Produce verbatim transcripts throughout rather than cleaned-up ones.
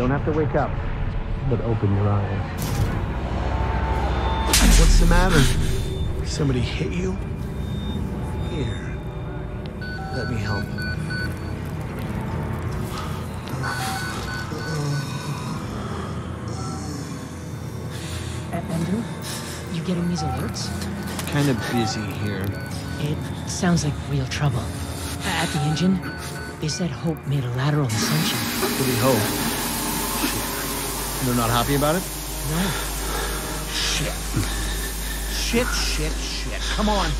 don't have to wake up, but open your eyes. What's the matter? Somebody hit you? Here, let me help. Andrew, you getting these alerts? Kind of busy here. It sounds like real trouble. At the engine, they said Hope made a lateral ascension. What do we hope? They're not happy about it? No. Shit. Shit, shit, shit. Come on.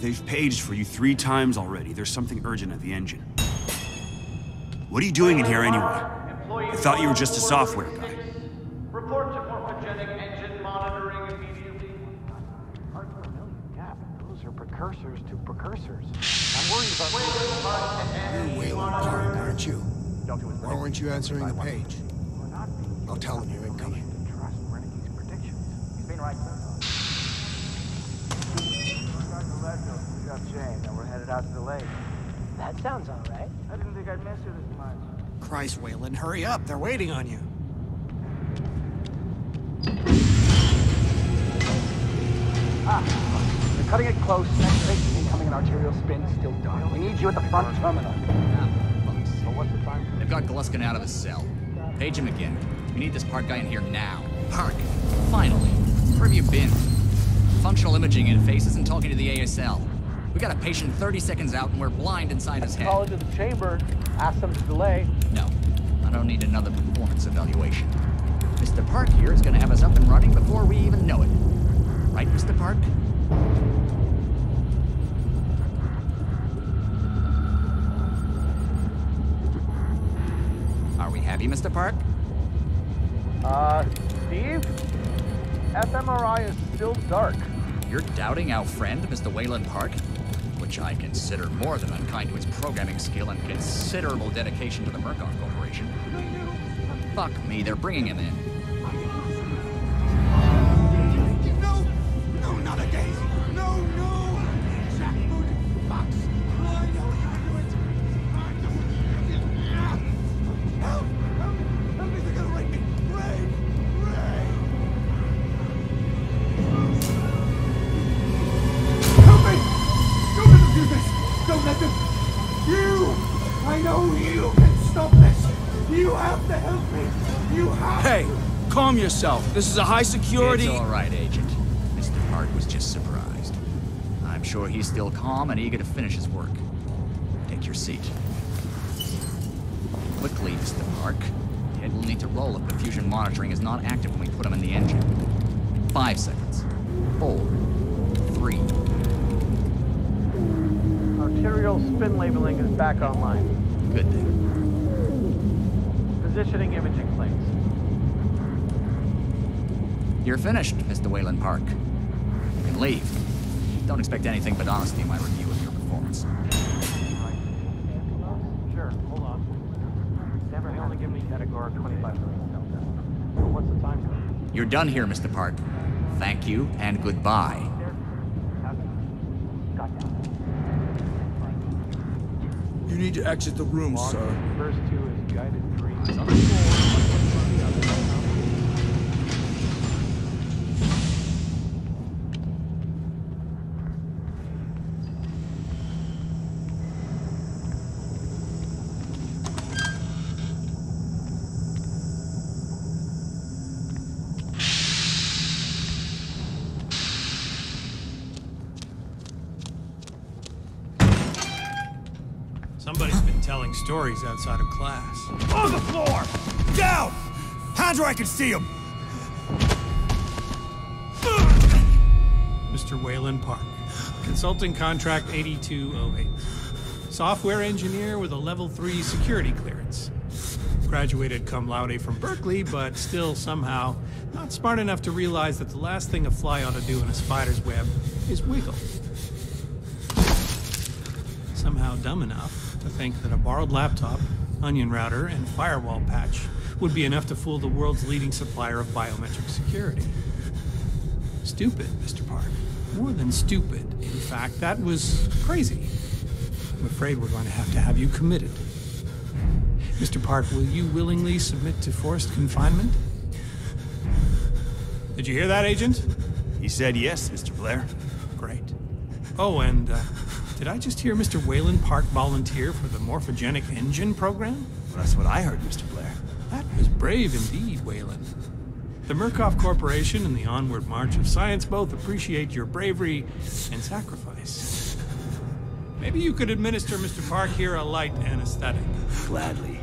They've paged for you three times already. There's something urgent at the engine. What are you doing in here anyway? I thought you were just a software guy. Report to Morphogenic Engine monitoring immediately. Yeah, but those are precursors to precursors. I'm worried about... You're Waylon Park, aren't you? Why weren't you answering the page? I'll tell him you're incoming. Trust Renegade's predictions. He's been right. We got Jane, and we're headed out to the lake. That sounds all right. I didn't think I'd miss you this much. Christ, Waylon, hurry up. They're waiting on you. Ah, they're cutting it close. Next station incoming an arterial spin, still dark. We need you at the front terminal. Yeah, bucks. Well, what's the time? They've got Gluskin out of his cell. Page him again. We need this Park guy in here now. Park, finally. Where have you been? Functional imaging interface isn't talking to the A S L. We got a patient thirty seconds out and we're blind inside his head. Call into the chamber, ask them to delay. No, I don't need another performance evaluation. Mister Park here is going to have us up and running before we even know it. Right, Mister Park? Are we happy, Mister Park? Uh, Steve? fMRI is still dark. You're doubting our friend, Mister Waylon Park? Which I consider more than unkind to his programming skill and considerable dedication to the Murkoff Corporation. Fuck me, they're bringing him in. No! No, not again! No, no! Jackboot, Fox! Help! Help! Help me, they're gonna rape me! Rape! Don't let them... You! I know you can stop this! You have to help me! You have Hey! To. Calm yourself. This is a high security... It's all right, Agent. Mister Park was just surprised. I'm sure he's still calm and eager to finish his work. Take your seat. Quickly, Mister Park. It will need to roll if perfusion monitoring is not active when we put him in the engine. Five seconds. Four. Three. Arterial spin labeling is back online. Good thing. Positioning imaging plates. You're finished, Mister Waylon Park. You can leave. Don't expect anything but honesty in my review of your performance. Sure, hold on. Never only give me category twenty-five million. What's the time? You're done here, Mister Park. Thank you and goodbye. You need to exit the room, sir. First two is guided three. stories outside of class. On the floor! Down! Hands where I can see him! Mister Waylon Park, consulting contract eighty-two oh eight. Software engineer with a level three security clearance. Graduated cum laude from Berkeley, but still somehow not smart enough to realize that the last thing a fly ought to do in a spider's web is wiggle. Somehow dumb enough to think that a borrowed laptop, onion router, and firewall patch would be enough to fool the world's leading supplier of biometric security. Stupid, Mister Park. More than stupid, in fact. That was crazy. I'm afraid we're going to have to have you committed. Mister Park, will you willingly submit to forced confinement? Did you hear that, Agent? He said yes, Mister Blair. Great. Oh, and, uh, did I just hear Mister Waylon Park volunteer for the Morphogenic Engine program? Well, that's what I heard, Mister Blair. That was brave indeed, Waylon. The Murkoff Corporation and the onward march of science both appreciate your bravery and sacrifice. Maybe you could administer Mister Park here a light anesthetic. Gladly.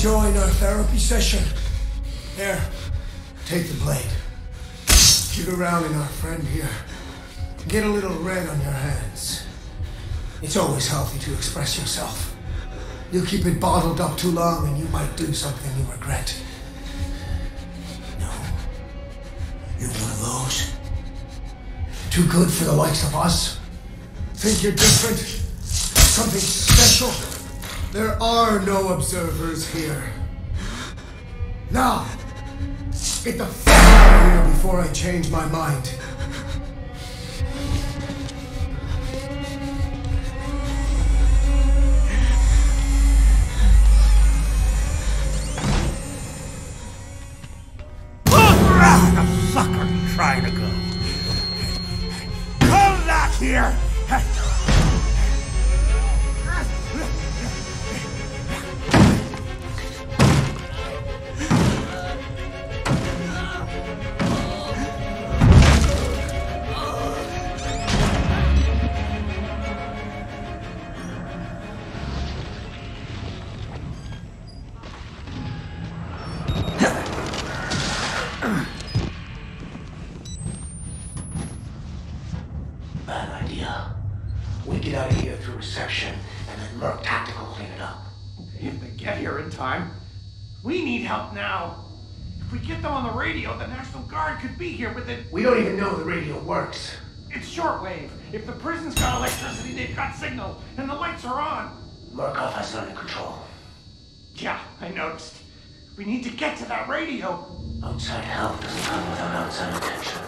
enjoying our therapy session? Here, take the blade. Give it around in our friend here. Get a little red on your hands. It's always healthy to express yourself. You keep it bottled up too long and you might do something you regret. No. You're one of those. Too good for the likes of us. Think you're different? Something special? There are no observers here. Now, get the f*** out of here before I change my mind. We don't even know the radio works. It's shortwave. If the prison's got electricity, they've got signal, and the lights are on. Murkoff has none in control. Yeah, I noticed. We need to get to that radio. Outside help doesn't come without outside attention.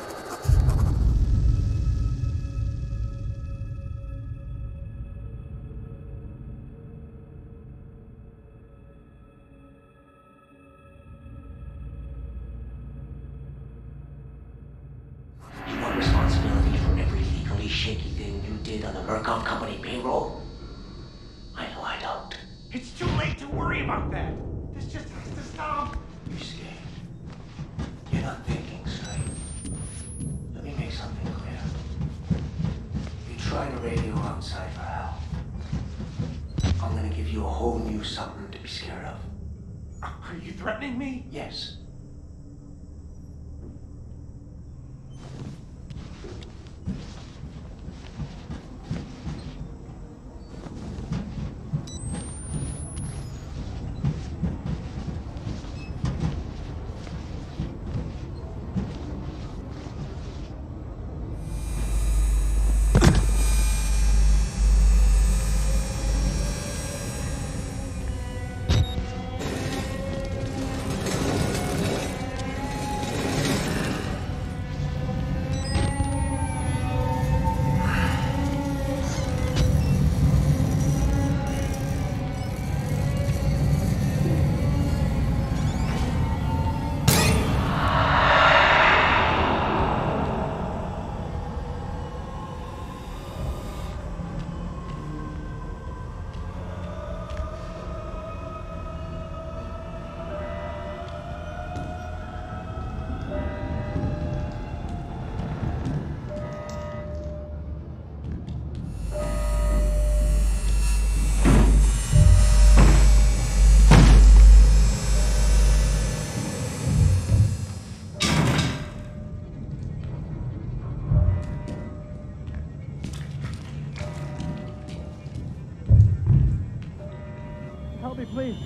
Please,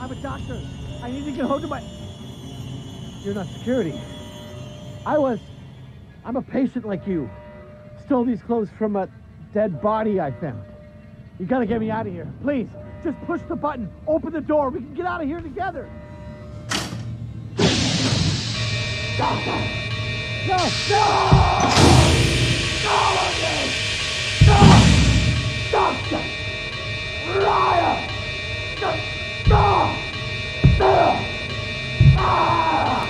I'm a doctor. I need to get hold of my... You're not security. I was... I'm a patient like you. Stole these clothes from a dead body I found. You gotta get me out of here. Please, just push the button. Open the door. We can get out of here together. Doctor! No! No! No! No! Doctor! Liar! Doctor! No! No! Ah!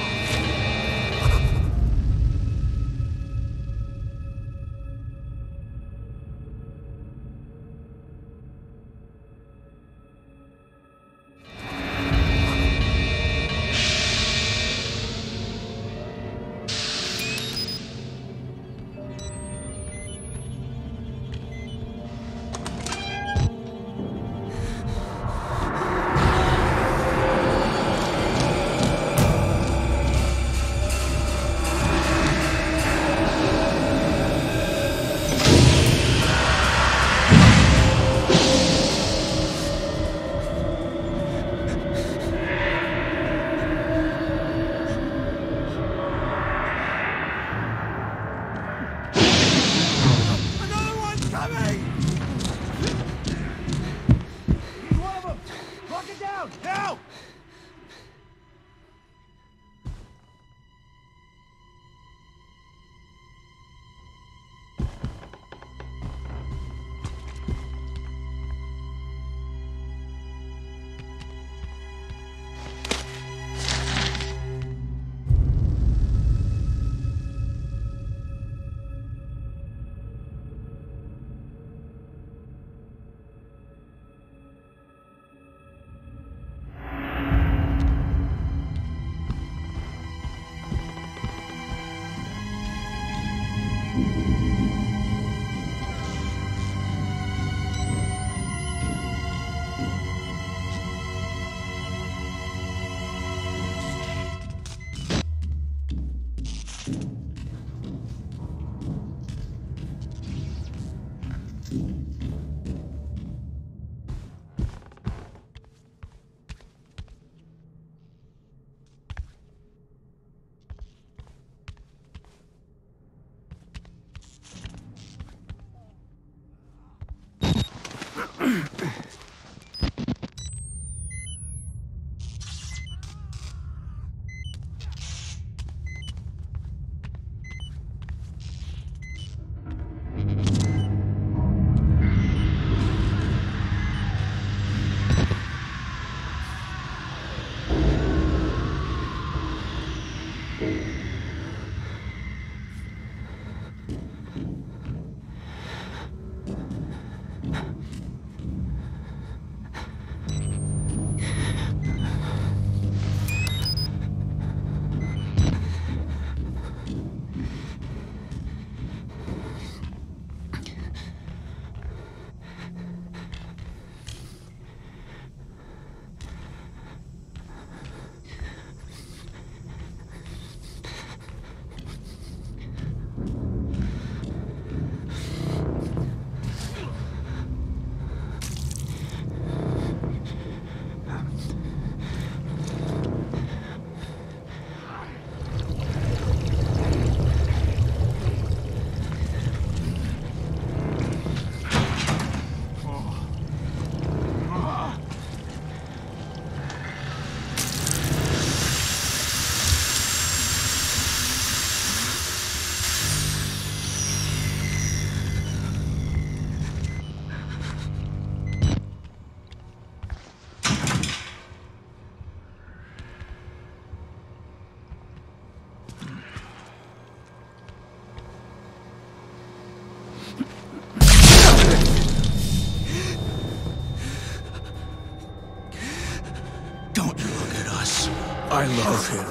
I love him.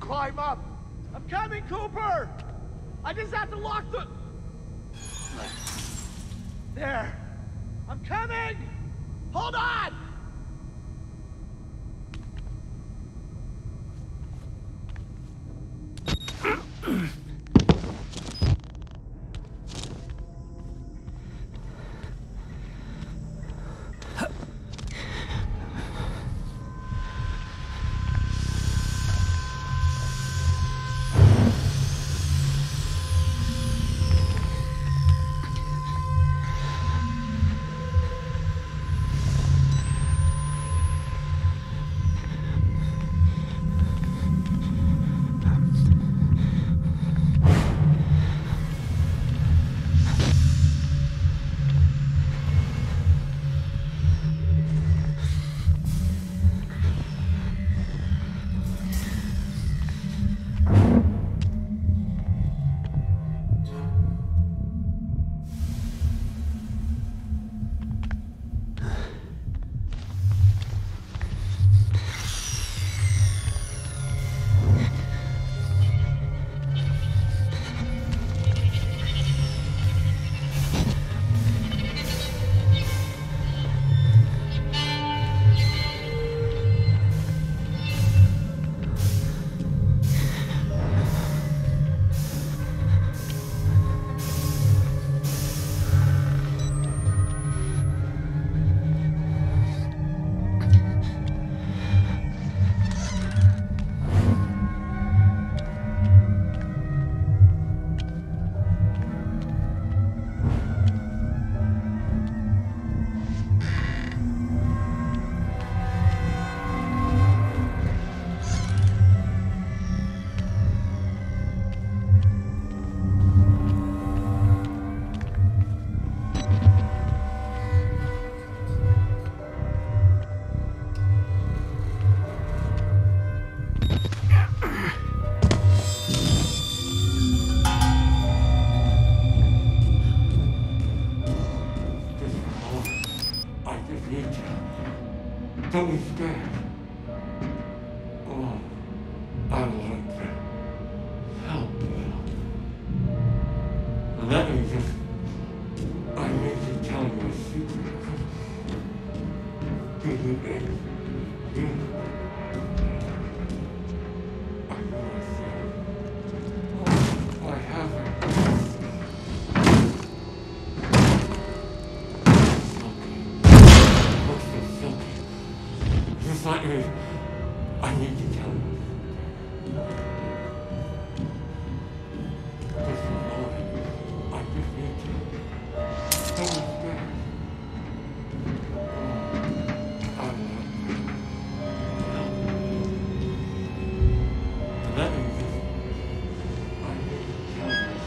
Climb up! I'm coming, Cooper! I just have to lock the... There! I'm coming! Hold on! that was bad. Oh, I wanted to help them. And that is just, I need to tell you a secret. This is it. This is I know I said, oh, I haven't. I need to tell you. This is all I I just need to. That was bad. Oh, I love you. That is just, I need to tell you.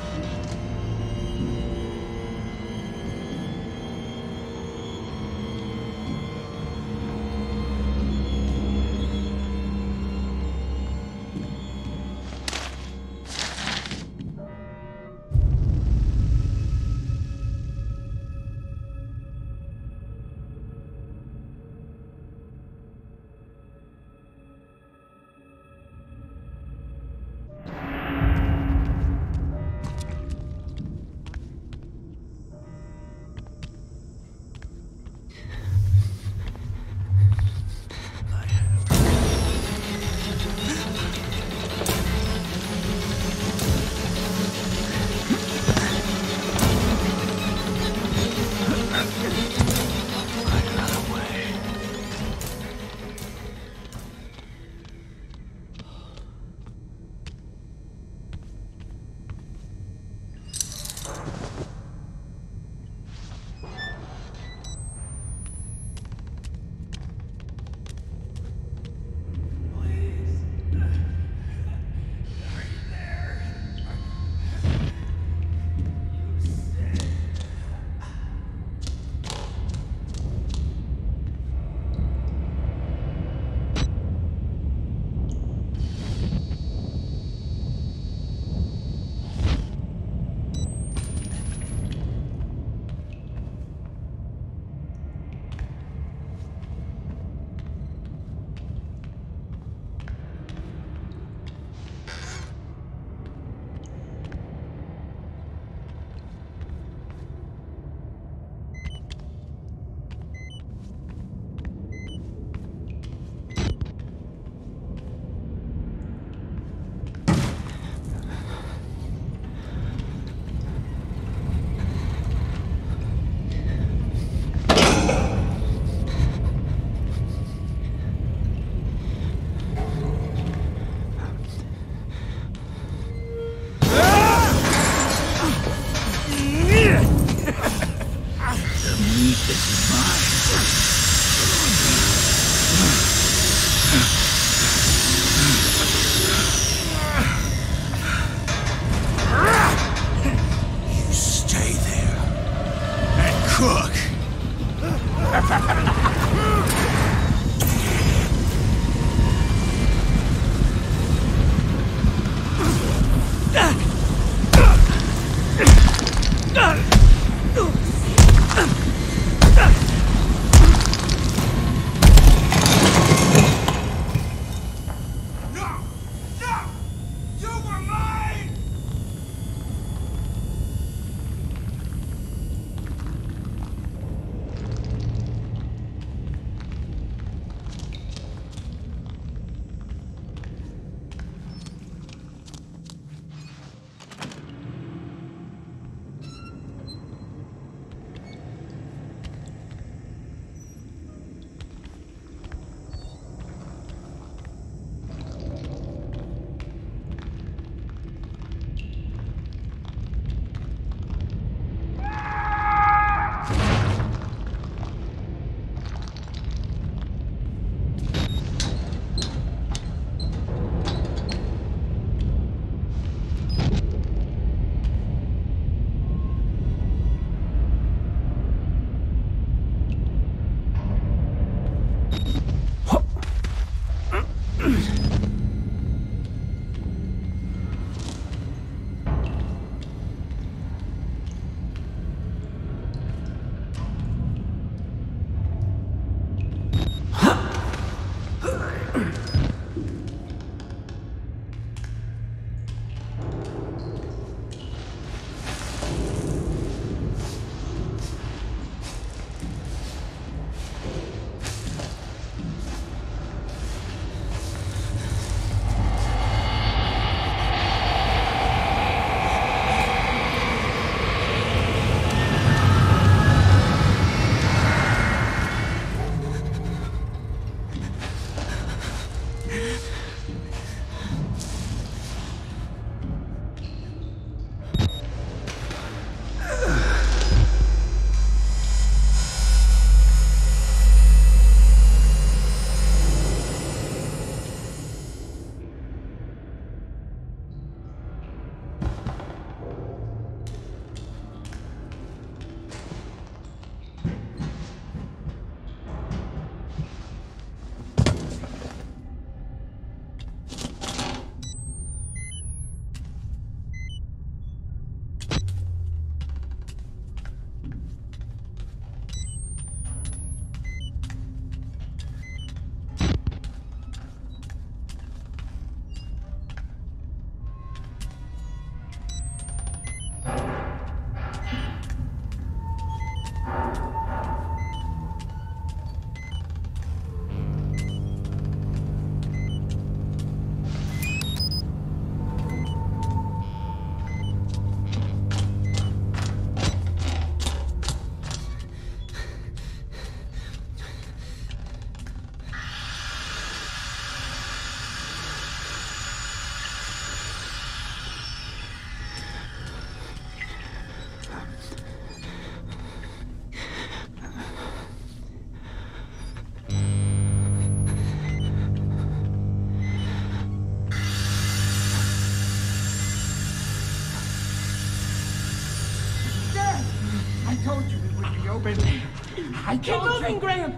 I Keep moving, you. Graham!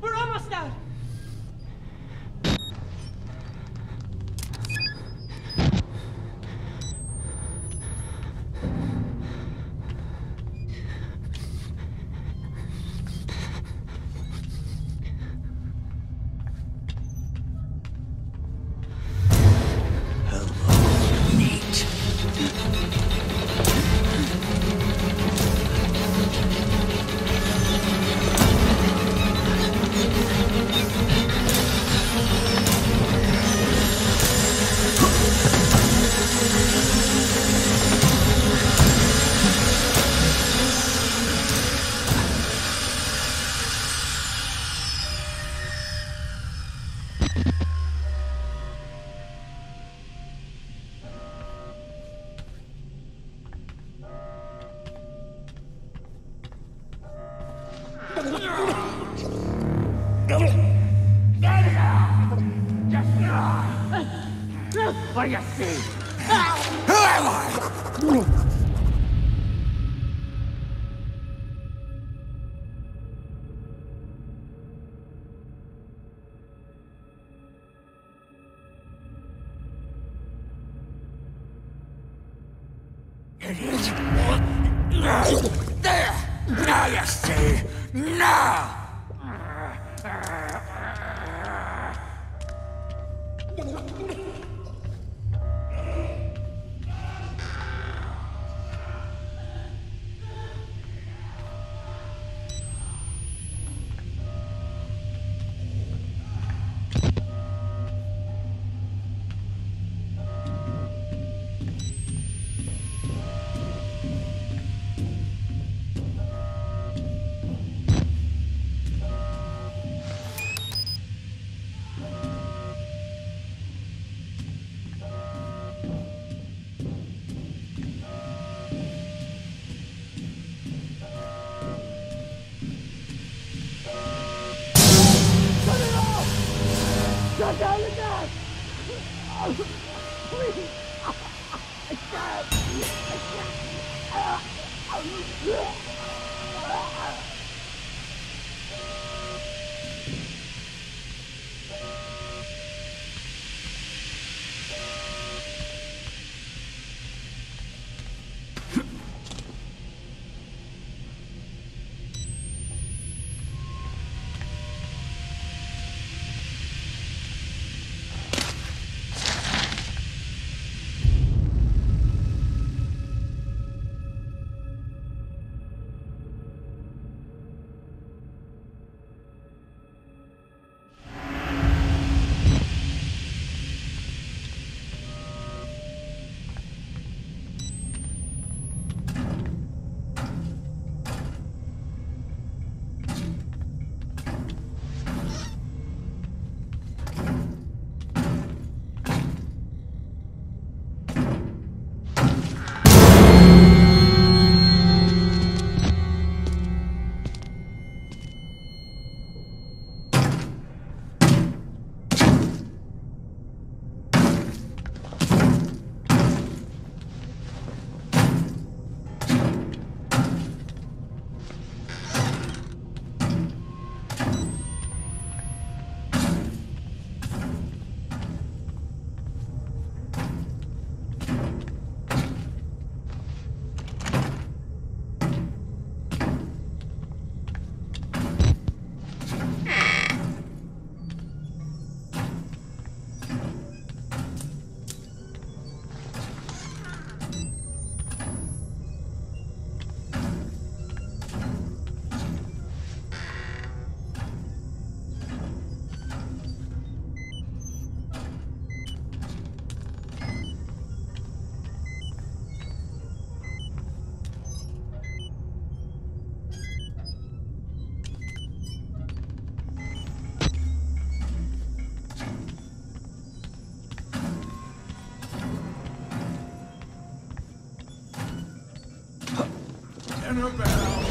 We're almost out! What do you see? Who am I? It is. There! Now you see! Now! Shut down the gas! Oh, please! Oh, I can't! I can't! Oh, oh, oh. Barrels.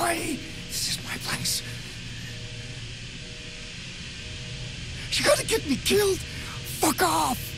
away. This is my place. She's gonna get me killed. Fuck off.